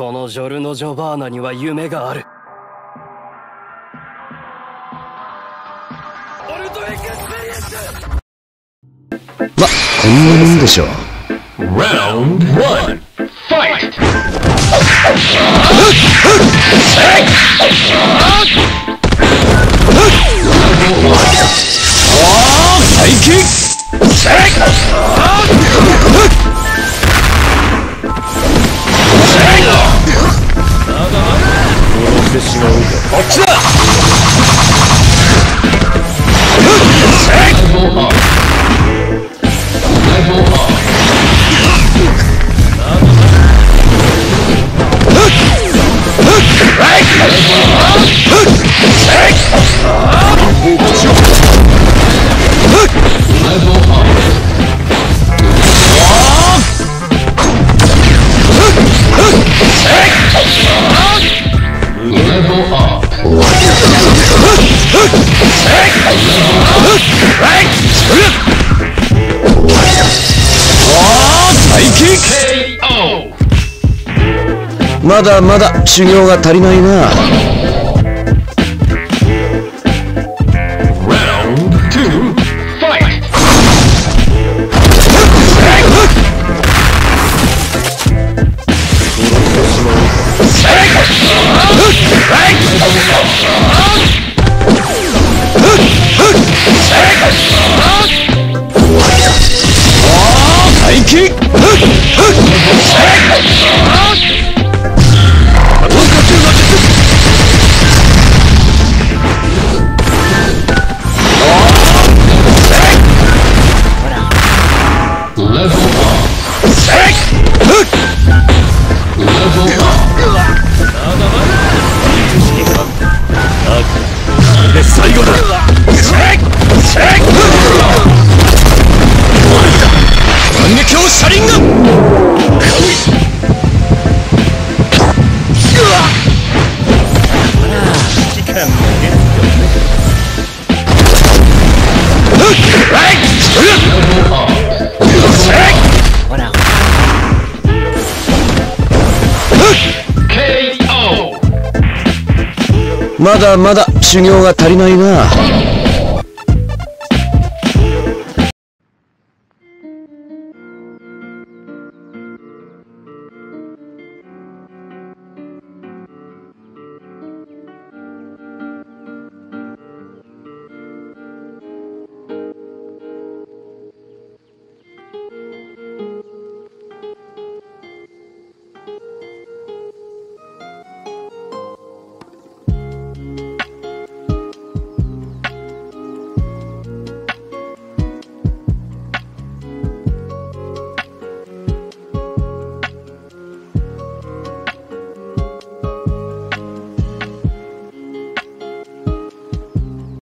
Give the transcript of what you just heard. このジョルノ・ジョバーナには夢がある。ま、こんなもんでしょう。Round one, fight! まだまだ修行が足りないな。まだまだ修行が足りないな。